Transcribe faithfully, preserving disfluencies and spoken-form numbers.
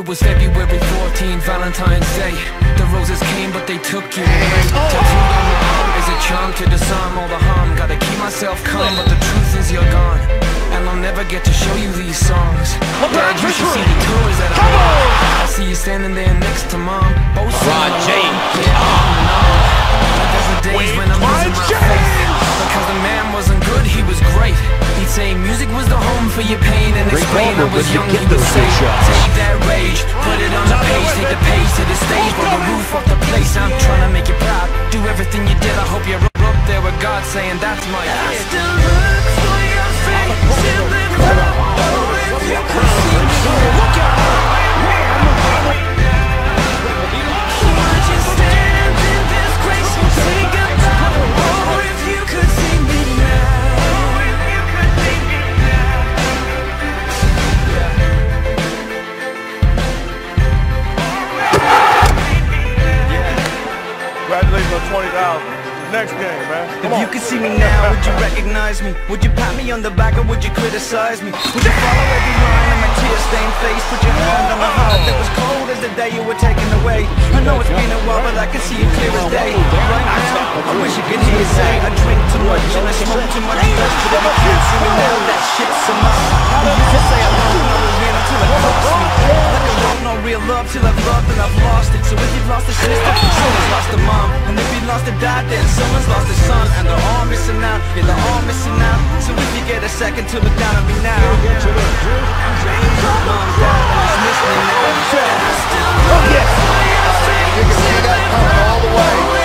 It was February fourteenth, Valentine's Day. The roses came but they took you away. Tattooed on your arm is a charm to disarm all the harm. Gotta keep myself calm, but the truth is you're gone, and I'll never get to show you these songs. Dad, you should see the tours that I made. I see you standing there next to Mom, both sides of the road. There's days when I'm losing my faith, because the man wasn't good, he was great. He'd say music was the home for your pain, and explain I was young, he would say, take that rage, put it on the page, take the page to the stage, blow the roof off the place. I'm trying to make you proud, do everything you did, I hope you're up there with God saying that's my kid. I still look for your face, simply oh, if you could see me now. Look out! Would you stand in this grace and say goodbye? Oh, if you could see me now. Congratulations on twenty thousand. Next game, man. Come if you on. Could see me now, would you recognize me? Would you pat me on the back or would you criticize me? Would you follow every line on my tear-stained face? Put your hand on my heart that was cold as the day you were taken away. I know it's been a while, but I can see it clear as day. Right now, I wish you could hear you say I drink too much and I smoke too much dust, but if you can't see me now, that shit's a must. How do you say I love another man until it costs me? Like I don't know real love till I've loved and I've lost it. So if you've lost a sister, someone's lost a mom, and if you lost a dad, then someone's lost a son, and they're all missing out. Yeah, they're all missing out. So if you get a second to look down on me now, yeah, yeah, yeah. I'm dreaming of mom, dad, and I'm listening now. I'm still looking for your face. You're gonna get that pump all the way.